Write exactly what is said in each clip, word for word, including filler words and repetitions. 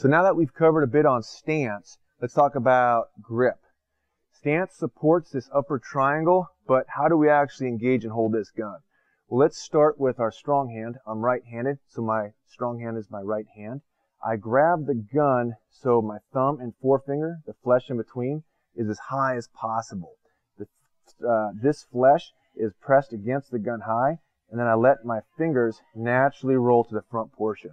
So now that we've covered a bit on stance, let's talk about grip. Stance supports this upper triangle, but how do we actually engage and hold this gun? Well, let's start with our strong hand. I'm right-handed, so my strong hand is my right hand. I grab the gun so my thumb and forefinger, the flesh in between, is as high as possible. The, uh, this flesh is pressed against the gun high, and then I let my fingers naturally roll to the front portion.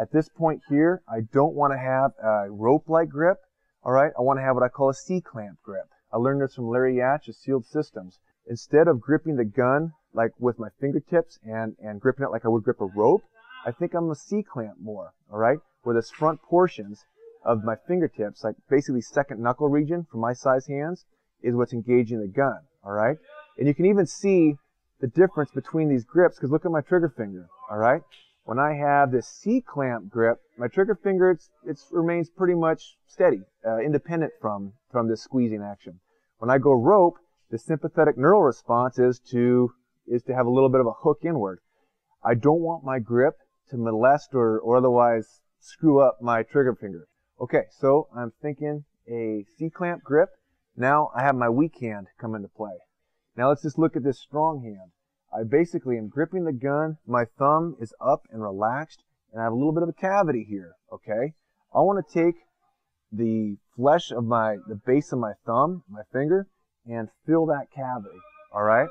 At this point here, I don't want to have a rope-like grip. All right, I want to have what I call a C-clamp grip. I learned this from Larry Yatch of Sealed Systems. Instead of gripping the gun like with my fingertips and, and gripping it like I would grip a rope, I think I'm a C-clamp more, all right, where this front portions of my fingertips, like basically second knuckle region for my size hands, is what's engaging the gun, all right? And you can even see the difference between these grips because look at my trigger finger, all right? When I have this C-clamp grip, my trigger finger it's, it's remains pretty much steady, uh, independent from, from this squeezing action. When I go rope, the sympathetic neural response is to, is to have a little bit of a hook inward. I don't want my grip to molest or, or otherwise screw up my trigger finger. Okay, so I'm thinking a C-clamp grip. Now I have my weak hand come into play. Now let's just look at this strong hand. I basically am gripping the gun, my thumb is up and relaxed, and I have a little bit of a cavity here, okay? I want to take the flesh of my, the base of my thumb, my finger, and fill that cavity, all right?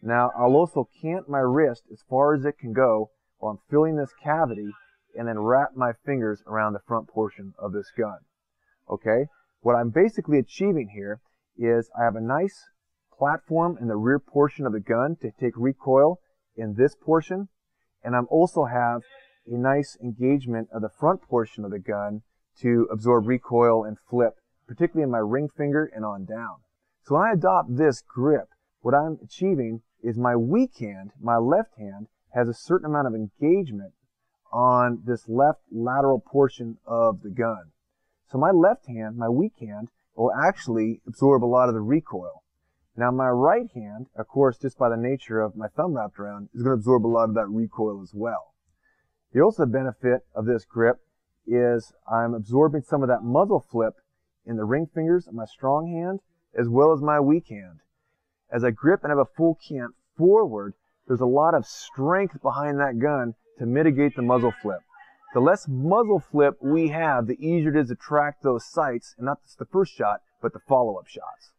Now I'll also cant my wrist as far as it can go while I'm filling this cavity and then wrap my fingers around the front portion of this gun, okay? What I'm basically achieving here is I have a nice platform in the rear portion of the gun to take recoil in this portion, and I also have a nice engagement of the front portion of the gun to absorb recoil and flip, particularly in my ring finger and on down. So when I adopt this grip, what I'm achieving is my weak hand, my left hand, has a certain amount of engagement on this left lateral portion of the gun. So my left hand, my weak hand, will actually absorb a lot of the recoil. Now my right hand, of course, just by the nature of my thumb wrapped around, is going to absorb a lot of that recoil as well. The also benefit of this grip is I'm absorbing some of that muzzle flip in the ring fingers of my strong hand as well as my weak hand. As I grip and have a full cant forward, there's a lot of strength behind that gun to mitigate the muzzle flip. The less muzzle flip we have, the easier it is to track those sights, and not just the first shot, but the follow-up shots.